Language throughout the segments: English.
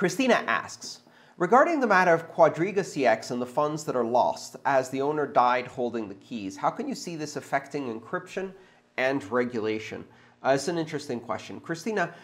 Christina asks, regarding the matter of QuadrigaCX and the funds that are lost as the owner died holding the keys, how can you see this affecting encryption and regulation? It's an interesting question. Christina,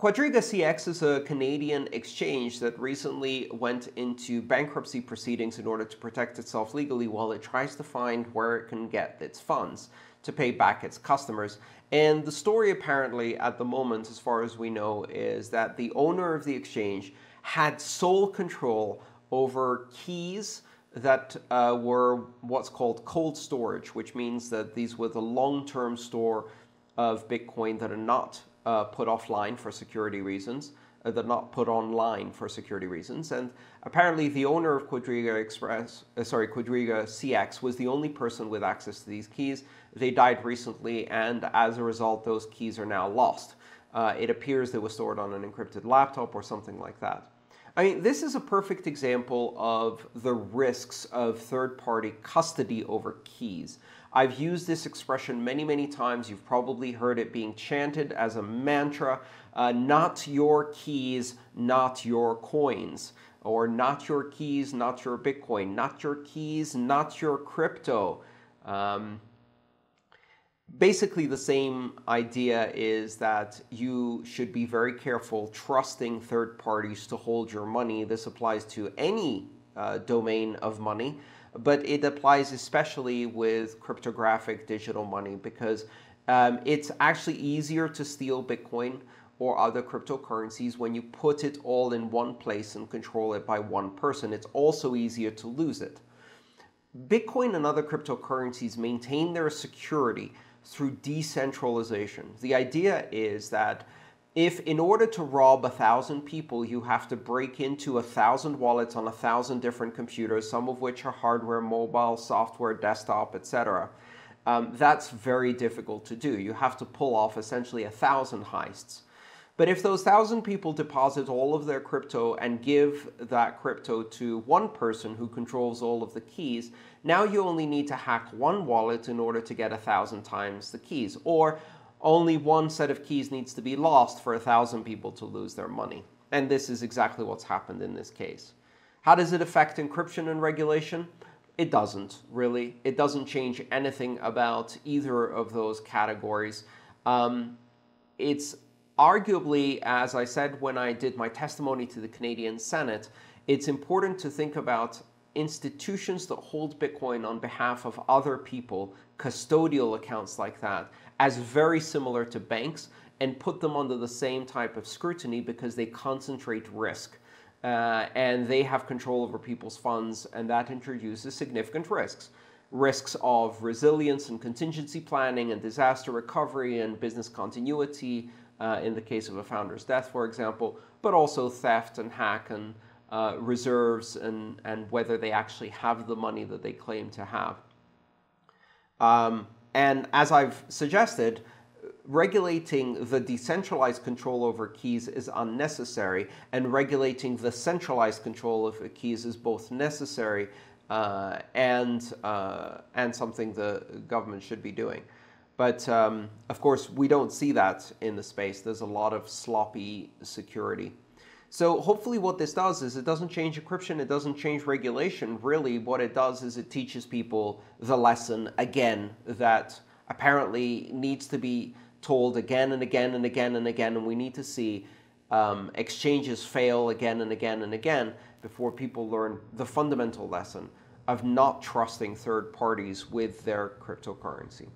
QuadrigaCX is a Canadian exchange that recently went into bankruptcy proceedings in order to protect itself legally while it tries to find where it can get its funds to pay back its customers. And the story apparently at the moment, as far as we know, is that the owner of the exchange had sole control over keys that were what's called cold storage, which means that these were the long-term store of Bitcoin that are not put offline for security reasons, that are not put online for security reasons. And apparently the owner of QuadrigaCX was the only person with access to these keys. They died recently, and as a result, those keys are now lost. It appears they were stored on an encrypted laptop or something like that. I mean, this is a perfect example of the risks of third-party custody over keys. I've used this expression many, many times. You've probably heard it being chanted as a mantra, not your keys, not your coins, or not your keys, not your Bitcoin, not your keys, not your crypto. Basically, the same idea is that you should be very careful trusting third parties to hold your money. This applies to any domain of money, but it applies especially with cryptographic digital money, because it's actually easier to steal Bitcoin or other cryptocurrencies when you put it all in one place and control it by one person. It's also easier to lose it. Bitcoin and other cryptocurrencies maintain their security through decentralization. The idea is that if in order to rob 1,000 people, you have to break into 1,000 wallets on 1,000 different computers, some of which are hardware, mobile, software, desktop, etc., that's very difficult to do. You have to pull off essentially 1,000 heists. But if those 1,000 people deposit all of their crypto and give that crypto to one person who controls all of the keys, now you only need to hack one wallet in order to get 1,000 times the keys. Or only one set of keys needs to be lost for 1,000 people to lose their money. And this is exactly what's happened in this case. How does it affect encryption and regulation? It doesn't, really. It doesn't change anything about either of those categories. It's arguably, as I said when I did my testimony to the Canadian Senate, it's important to think about institutions that hold Bitcoin on behalf of other people, custodial accounts like that, as very similar to banks, and put them under the same type of scrutiny because they concentrate risk. And they have control over people's funds, and that introduces significant risks. Risks of resilience and contingency planning and disaster recovery and business continuity, in the case of a founder's death, for example, but also theft and hack and reserves and whether they actually have the money that they claim to have. And as I've suggested, regulating the decentralized control over keys is unnecessary, and regulating the centralized control of keys is both necessary and something the government should be doing. But of course, we don't see that in the space. There's a lot of sloppy security. So hopefully what this does is it doesn't change encryption, it doesn't change regulation. Really, what it does is it teaches people the lesson again that apparently needs to be told again and again and again and again, and we need to see exchanges fail again and again and again before people learn the fundamental lesson of not trusting third parties with their cryptocurrency.